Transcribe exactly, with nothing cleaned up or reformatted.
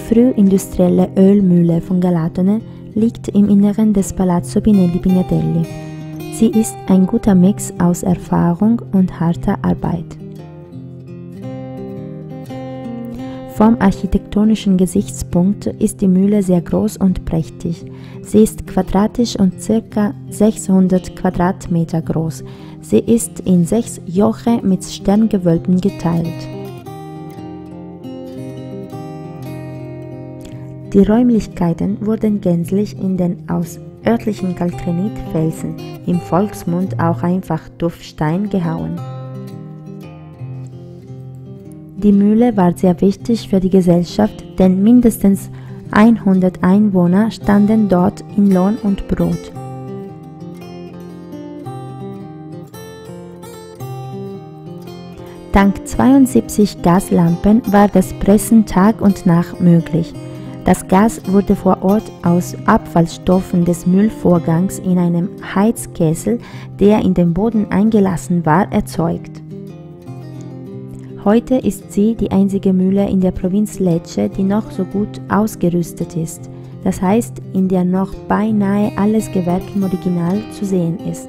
frühindustrielle Ölmühle von Galatone liegt im Inneren des Palazzo Pinelli-Pignatelli. Sie ist ein guter Mix aus Erfahrung und harter Arbeit. Vom architektonischen Gesichtspunkt ist die Mühle sehr groß und prächtig. Sie ist quadratisch und ca. sechshundert Quadratmeter groß. Sie ist in sechs Joche mit Sterngewölben geteilt. Die Räumlichkeiten wurden gänzlich in den aus örtlichen Kalkgranitfelsen, im Volksmund auch einfach Tuffstein, gehauen. Die Mühle war sehr wichtig für die Gesellschaft, denn mindestens hundert Einwohner standen dort in Lohn und Brot. Dank zweiundsiebzig Gaslampen war das Pressen Tag und Nacht möglich. Das Gas wurde vor Ort aus Abfallstoffen des Müllvorgangs in einem Heizkessel, der in den Boden eingelassen war, erzeugt. Heute ist sie die einzige Mühle in der Provinz Lecce, die noch so gut ausgerüstet ist, das heißt, in der noch beinahe alles Gewerk im Original zu sehen ist.